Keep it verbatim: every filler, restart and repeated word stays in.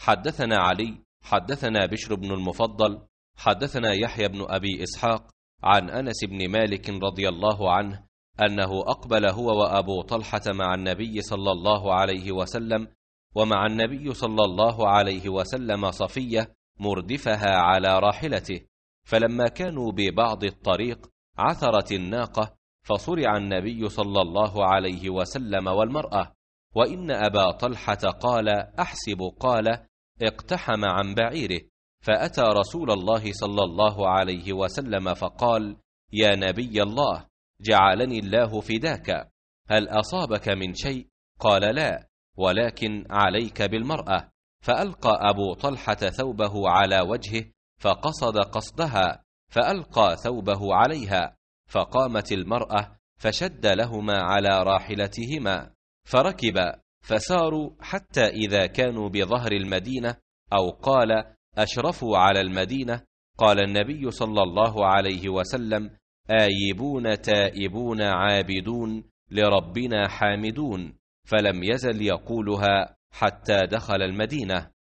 حدثنا علي حدثنا بشر بن المفضل حدثنا يحيى بن أبي إسحاق عن أنس بن مالك رضي الله عنه أنه أقبل هو وأبو طلحة مع النبي صلى الله عليه وسلم، ومع النبي صلى الله عليه وسلم صفية مردفها على راحلته، فلما كانوا ببعض الطريق عثرت الناقة فصرع النبي صلى الله عليه وسلم والمرأة، وإن أبا طلحة قال أحسب قال اقتحم عن بعيره، فأتى رسول الله صلى الله عليه وسلم فقال يا نبي الله جعلني الله فداك، هل أصابك من شيء؟ قال لا، ولكن عليك بالمرأة. فألقى أبو طلحة ثوبه على وجهه فقصد قصدها، فألقى ثوبه عليها، فقامت المرأة فشد لهما على راحلتهما فركب، فساروا حتى إذا كانوا بظهر المدينة أو قال أشرفوا على المدينة، قال النبي صلى الله عليه وسلم آيبون تائبون عابدون لربنا حامدون، فلم يزل يقولها حتى دخل المدينة.